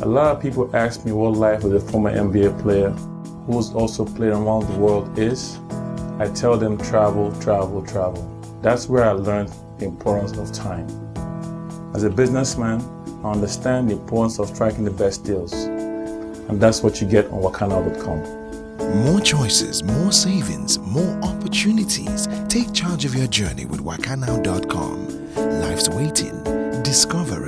A lot of people ask me what life of a former NBA player who's also played around the world is. I tell them travel, travel, travel. That's where I learned the importance of time. As a businessman, I understand the importance of striking the best deals. And that's what you get on Wakana.com. More choices, more savings, more opportunities. Take charge of your journey with Wakana.com. Life's waiting. Discover it.